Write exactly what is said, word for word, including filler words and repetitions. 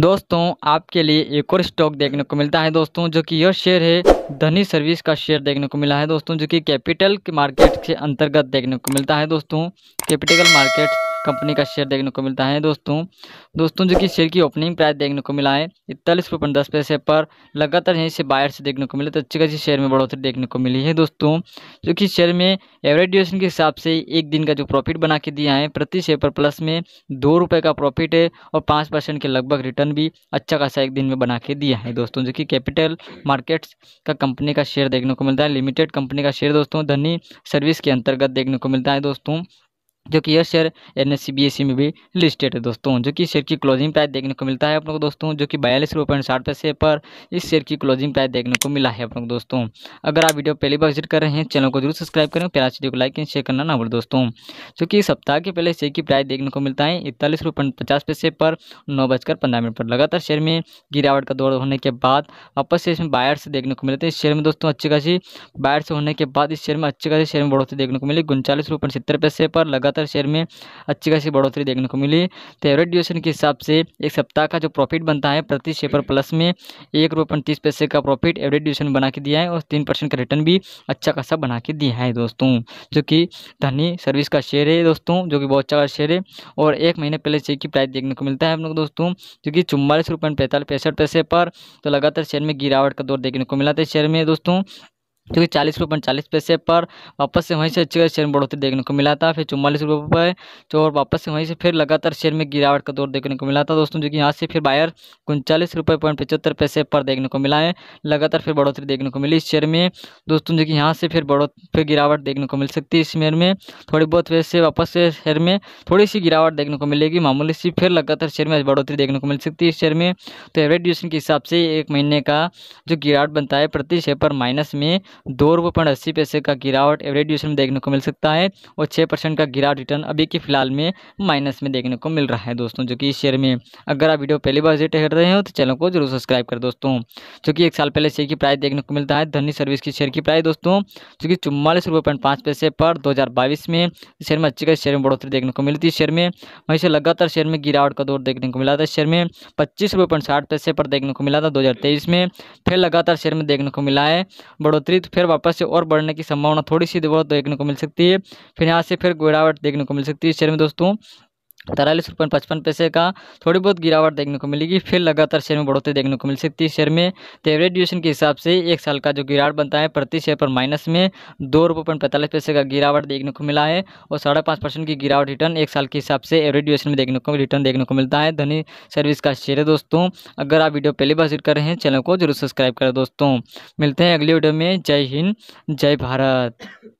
दोस्तों आपके लिए एक और स्टॉक देखने को मिलता है दोस्तों, जो कि यह शेयर है धनी सर्विस का शेयर देखने को मिला है दोस्तों, जो कि कैपिटल मार्केट के अंतर्गत देखने को मिलता है दोस्तों। कैपिटल मार्केट कंपनी का शेयर देखने को मिलता है दोस्तों दोस्तों जो कि शेयर की ओपनिंग प्राइस देखने को मिला है इकतालीस रुपये दस पैसे पर। लगातार यहीं से बायर से देखने को मिले तो अच्छी खासी शेयर में बढ़ोतरी देखने को मिली है दोस्तों, जो कि शेयर में एवरेज ड्यूरेशन के हिसाब से एक दिन का जो प्रॉफिट बना के दिया है, प्रति शेयर पर प्लस में दो रुपये का प्रॉफिट है और पाँच परसेंट के लगभग रिटर्न भी अच्छा खासा एक दिन में बना के दिया है दोस्तों, जो कि कैपिटल मार्केट्स का कंपनी का शेयर देखने को मिलता है। लिमिटेड कंपनी का शेयर दोस्तों धनी सर्विस के अंतर्गत देखने को मिलता है दोस्तों, जो कि यह share N S C B S E में भी लिस्टेड है दोस्तों, जो कि शेयर की क्लोजिंग प्राइस देखने को मिलता है अपने को दोस्तों, जो कि बयालीस रुपये साठ पैसे पर इस शेयर की क्लोजिंग प्राइस देखने को मिला है अपने को दोस्तों। अगर आप वीडियो पहली बार विजिट कर रहे हैं, चैनल को जरूर सब्सक्राइब करें, प्यारा वीडियो को लाइक एंड शेयर करना ना भूलें दोस्तों। जो कि सप्ताह के पहले शेयर की प्राइस देखने को मिलता है इकतालीस रुपये पचास पैसे पर नौ बजकर पंद्रह मिनट पर। लगातार शेयर में गिरावट का दौर होने के बाद वापस से इसमें बायर्स देखने को मिलते हैं इस शेयर में दोस्तों। अच्छी खासी बायर्स होने के बाद इस शेयर में अच्छी खासी शेयर में बढ़ोतरी देखने को मिली उनचालीस रुपये सत्तर पैसे पर। लगातार शेयर में अच्छी खासी बढ़ोतरी देखने को मिली। तो एवरेज ड्यूरेशन के हिसाब से एक सप्ताह का जो प्रॉफिट बनता है, प्रति शेयर पर प्लस में एक रुपये तीस पैसे का प्रॉफिट एवरेज ड्यूरेशन बना के दिया है और तीन परसेंट का रिटर्न भी अच्छा खासा बना के दिया है दोस्तों, जो कि धनी सर्विस का शेयर है दोस्तों, जो कि बहुत अच्छा शेयर है। और एक महीने पहले शेयर की प्राइस देखने को मिलता है हम लोग दोस्तों, जो कि चुम्बालीस रुपये पैंतालीस पैंसठ पैसे पर। तो लगातार शेयर में गिरावट का दौर देखने को मिला था शेयर में दोस्तों, जो कि चालीस रुपये चालीस पैसे पर वापस से वहीं से अच्छी खासी शेयर में बढ़ोतरी देखने को मिला था। फिर चौवालीस रुपये पर और वापस से वहीं से फिर लगातार शेयर में गिरावट का दौर देखने को मिला था दोस्तों, जो कि यहाँ से फिर बायर उनचालीस रुपये पॉइंट पचहत्तर पैसे पर देखने को मिला है। लगातार फिर बढ़ोतरी देखने को मिली इस शेयर में दोस्तों, जो कि यहाँ से फिर बढ़ो फिर गिरावट देखने को मिल सकती है इस शेयर में। थोड़ी बहुत वैसे वापस से शेयर में थोड़ी सी गिरावट देखने को मिलेगी मामूली सी, फिर लगातार शेयर में बढ़ोतरी देखने को मिल सकती है इस शेयर में। तो एवरेज ड्यूरेशन के हिसाब से एक महीने का जो गिरावट बनता है, प्रति शेयर पर माइनस में दो रुपये पॉइंट अस्सी पैसे का गिरावट एवरेज ड्यूरेशन में देखने को मिल सकता है और छः परसेंट का गिरावट रिटर्न अभी के फिलहाल में माइनस में देखने को मिल रहा है दोस्तों, जो कि इस शेयर में। अगर आप वीडियो पहली बार विजिट कर रहे हो तो चैनल को जरूर सब्सक्राइब कर दोस्तों। जो कि एक साल पहले शेयर की प्राइस देखने को मिलता है धनी सर्विस की शेयर की प्राइस दोस्तों, जो कि चुम्बालीस रुपये पॉइंट पाँच पैसे पर दो हज़ार बाईस में शेयर में अच्छी खासी शेयर में बढ़ोतरी देखने को मिली थी शेयर में। वहीं से लगातार शेयर में गिरावट का दौर देखने को मिला था शेयर में, पच्चीस रुपये पॉइंट साठ पैसे पर देखने को मिला था दो हज़ार तेईस में। फिर लगातार शेयर में देखने को मिला है बढ़ोतरी, तो फिर वापस से और बढ़ने की संभावना थोड़ी सी बहुत देखने को मिल सकती है। फिर यहाँ से फिर गिरावट देखने को मिल सकती है शेयर में दोस्तों, तिरालीस रुपये पचपन पैसे का थोड़ी बहुत गिरावट देखने को मिलेगी। फिर लगातार शेयर में बढ़ोतरी देखने को मिल सकती है शेयर में। तो एवरेज ड्यूरेशन के हिसाब से एक साल का जो गिरावट बनता है, प्रति शेयर पर माइनस में दो रुपये पॉइंट पैंतालीस पैसे का गिरावट देखने को मिला है और साढ़े पाँच परसेंट की गिरावट रिटर्न एक साल के हिसाब से एवरेज ड्यूरेशन में देखने को रिटर्न देखने को मिलता है। धनी सर्विस का शेयर है दोस्तों। अगर आप वीडियो पहली बार विजिट कर रहे हैं, चैनल को जरूर सब्सक्राइब करें दोस्तों। मिलते हैं अगले वीडियो में। जय हिंद, जय भारत।